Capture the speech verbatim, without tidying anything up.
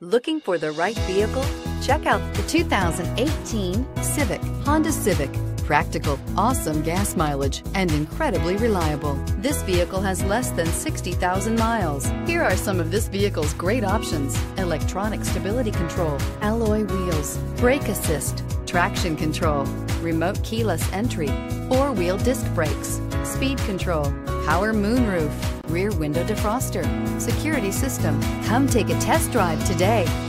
Looking for the right vehicle? Check out the two thousand eighteen Civic. Honda Civic. Practical, awesome gas mileage, and incredibly reliable. This vehicle has less than sixty thousand miles. Here are some of this vehicle's great options: electronic stability control, alloy wheels, brake assist, traction control, remote keyless entry, four-wheel disc brakes, speed control, power moonroof, rear window defroster, security system. Come take a test drive today.